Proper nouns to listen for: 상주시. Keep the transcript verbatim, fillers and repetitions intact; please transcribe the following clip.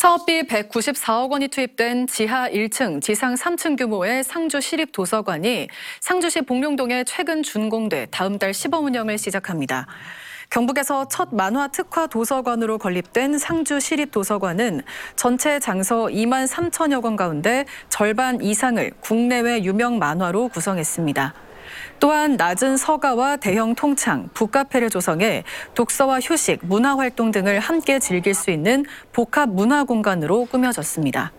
사업비 백구십사억 원이 투입된 지하 일 층, 지상 삼 층 규모의 상주시립도서관이 상주시 복룡동에 최근 준공돼 다음 달 시범 운영을 시작합니다. 경북에서 첫 만화 특화 도서관으로 건립된 상주시립도서관은 전체 장서 이만 삼천여 권 가운데 절반 이상을 국내외 유명 만화로 구성했습니다. 또한 낮은 서가와 대형 통창, 북카페를 조성해 독서와 휴식, 문화활동 등을 함께 즐길 수 있는 복합문화공간으로 꾸며졌습니다.